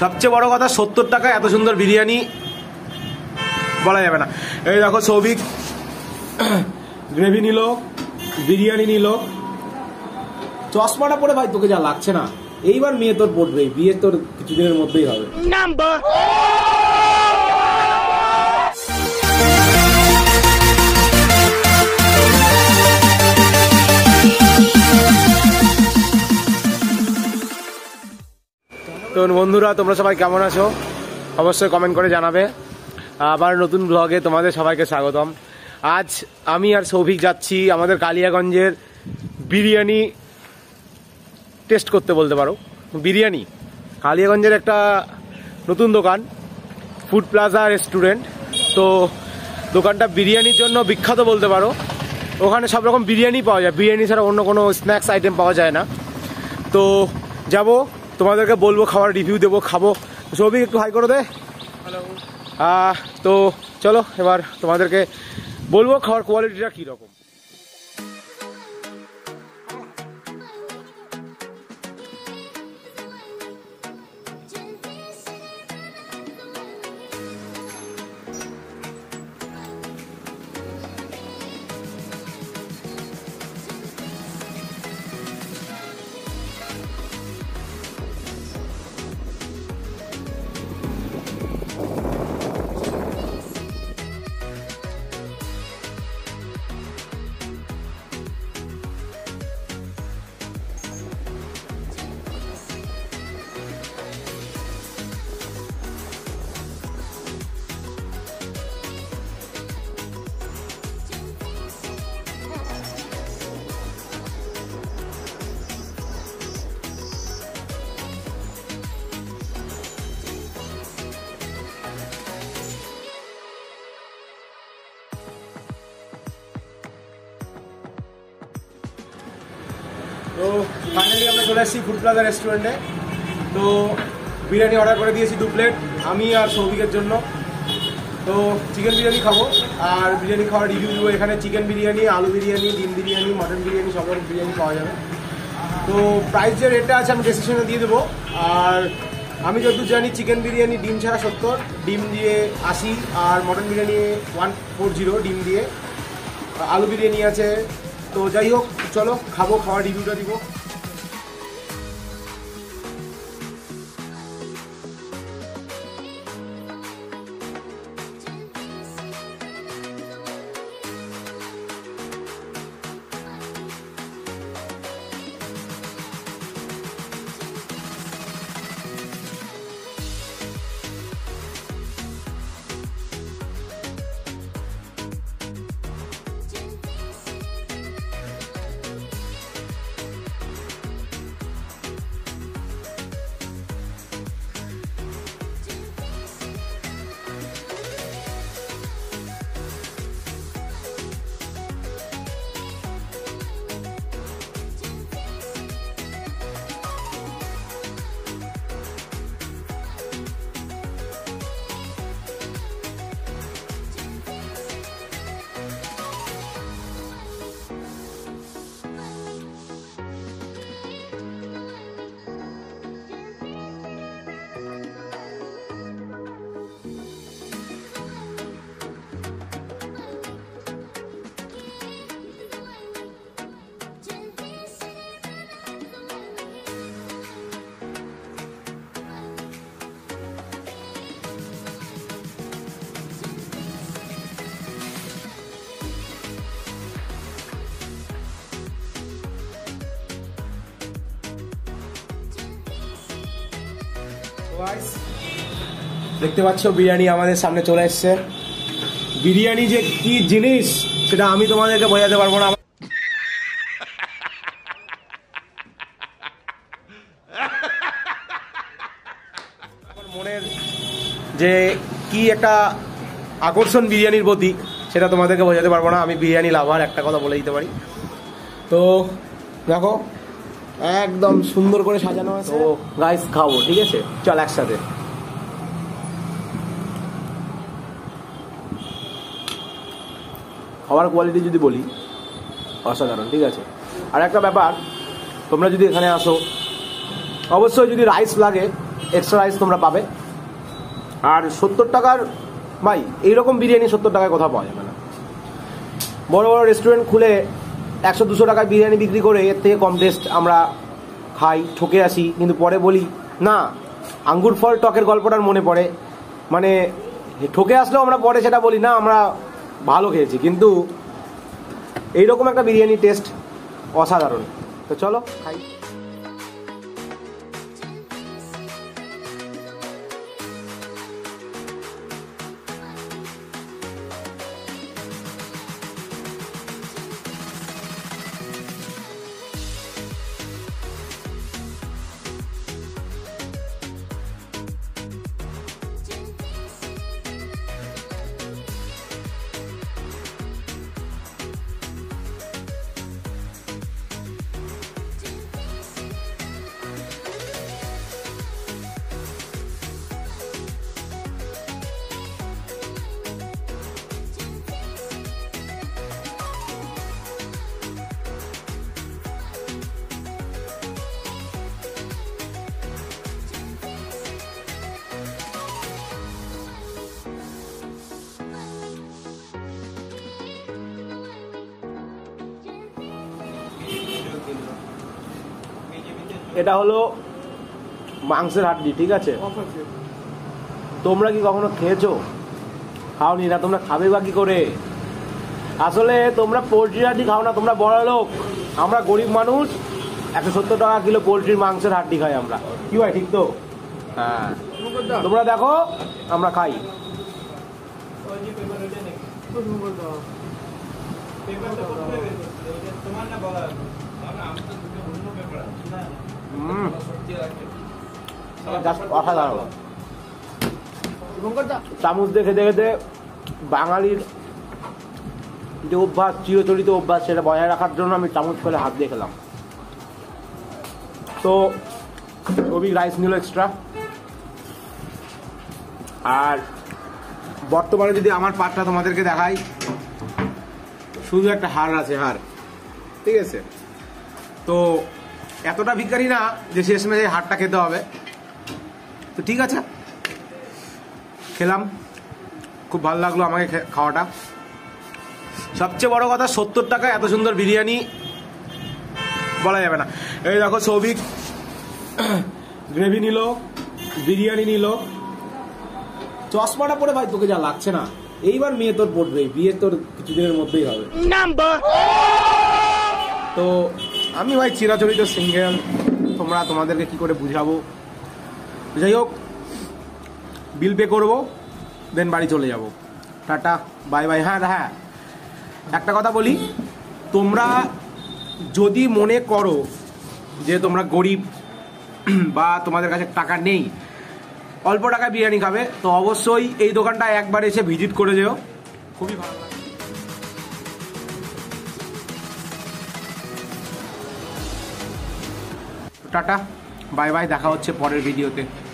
सबसे बड़ कथा 70 टाका एत सुंदर बिरियानी बला जाबे ना। ए देखो सौभिक ग्रेवी निल बिरियानी निल चशमाटा पड़े भाई तोके जा लागछे ना এইবার মেয়ে তোর পড়বেই বিয়ে তোর কিছুদিনের মধ্যেই হবে। নাম্বার তো বন্ধুরা তোমরা সবাই কেমন আছো অবশ্যই কমেন্ট করে জানাবে। আবার নতুন ব্লগে তোমাদের সবাইকে স্বাগতম। আজ আমি আর সৌভিক যাচ্ছি আমাদের কালিয়াগঞ্জের বিরিয়ানি টেস্ট করতে বলতে পারো। বিরিয়ানি কালিয়াগঞ্জের একটা নতুন দোকান ফুড প্লাজা রেস্টুরেন্ট, তো দোকানটা বিরিয়ানির জন্য বিখ্যাত বলতে পারো। ওখানে সব রকম বিরিয়ানি পাওয়া যায়, বিরিয়ানি ছাড়া অন্য কোনো স্ন্যাক্স আইটেম পাওয়া যায় না। তো যাব, তোমাদেরকে বলবো, খাওয়ার রিভিউ দেবো, খাবো। সবই একটু হাই করে দে। তো চলো এবার তোমাদেরকে বলবো খাওয়ার কোয়ালিটিটা কীরকম। तो फाइनली हमें चले आसि फूड प्लाजा रेस्टुरेंटे। तो बिरियानी अर्डर कर दिए दो प्लेट हमी और सौभिकर जो। तो चिकेन बिरियानी खाव और बिरियानी खावर रिव्यू देव। एखे चिकेन बिरियानी आलू बिरियानी डिम बिरियानी मटन बिरियानी सब रकम बिरियानी पावा जाए। तो प्राइस जो रेटा आज डिस्क्रिप्शने दिए देव। और हमें जतदूर जानी चिकेन बिरियानी डिम छाड़ा 70, डिम दिए 80 और मटन बिरियानी 140 डिम दिए। आलू बिरियानी आ। तो जाइ होक चलो खाबो, खावा रिव्यूटा দিব। দেখতে পাচ্ছ বিরিয়ানি আমাদের সামনে চলে এসছে। বিরিয়ানি যে কি জিনিস সেটা আমি তোমাদেরকে বোঝাতে পারবো না। আমার মনের যে কি একটা আকর্ষণ বিরিয়ানির প্রতি সেটা তোমাদেরকে বোঝাতে পারবো না। আমি বিরিয়ানি লাভার, একটা কথা বলে দিতে পারি। তো দেখো একদম সুন্দর করে সাজানো আছে। তো গাইস খাবো, ঠিক আছে চল একসাথে। খাওয়ার কোয়ালিটি যদি বলি অসাধারণ, ঠিক আছে। আর একটা ব্যাপার, তোমরা যদি এখানে আসো অবশ্যই যদি রাইস লাগে एक्सट्रा राइस तुम्हारा पाबे और 70 টাকার भाई ए रकम बिरियानी 70 টাকায় কোথাও পাওয়া যাবে না। বড় বড় রেস্টুরেন্ট খুলে 100-200 টাকায় বিরিয়ানি বিক্রি করে এর থেকে কম টেস্ট আমরা খাই, ঠকে আসি, কিন্তু পরে বলি না আঙ্গুর ফল টকের গল্পটার মনে পড়ে, মানে ঠকে আসলেও আমরা পরে সেটা বলি না আমরা ভালো খেয়েছি, কিন্তু এইরকম একটা বিরিয়ানি টেস্ট অসাধারণ। তো চলো খাই। এটা হলো মাংসের হাড্ডি, ঠিক আছে? তোমরা কি কখনো খেয়েছো? খাওনি না? তোমরা খাবে বা কি করে? আসলে তোমরা পোলট্রির হাড্ডি খাও না, তোমরা বড় লোক, আমরা গরিব মানুষ। 170 টাকা কিলো পোলট্রির মাংসের হাড্ডি খাই আমরা, কি হয় ঠিক তো? হ্যাঁ, তোমরা দেখো আমরা খাই। অসাধারণ। চামচ দেখে দেখে বাঙালির যে অভ্যাস, চিরচরিত অভ্যাস, সেটা বজায় রাখার জন্য আমি চামচ ফেলে হাত দিয়ে খেলাম। তো রবি রাইস নিল এক্সট্রা। আর বর্তমানে যদি আমার পাটটা তোমাদেরকে দেখাই, শুধু একটা হাড় আছে, হাড়, ঠিক আছে? তো এতটা ভিখারি না যে শেষমেশ এই হাড়টা খেতে হবে, তো ঠিক আছে খেলাম। খুব ভালো লাগলো আমাকে খাওয়াটা। সবচেয়ে বড় কথা 70 টাকায় এত সুন্দর বিরিয়ানি বলা যাবে না। এই দেখো সৌভিক গ্রেভি নিল, বিরিয়ানি নিল। চশমাটা পরে ভাই তোকে যা লাগছে না, এইবার মেয়ে তোর পড়বেই, বিয়ে তোর কিছুদিনের মধ্যেই হবে। তো আমি ভাই চিরাচরিত সিঙ্গেল, তোমরা তোমাদেরকে কি করে বুঝাবো। যাই হোক, বিল পে করবো, দেন বাড়ি চলে যাব। Tata, bye bye. হ্যাঁ হ্যাঁ, একটা কথা বলি, তোমরা যদি মনে করো যে তোমরা গরিব বা তোমাদের কাছে টাকা নেই, অল্প টাকায় বিরিয়ানি খাবে, তো অবশ্যই এই দোকানটা একবার এসে ভিজিট করে যেও, খুবই ভালো। টাটা, বাই বাই, দেখা হচ্ছে পরের ভিডিওতে।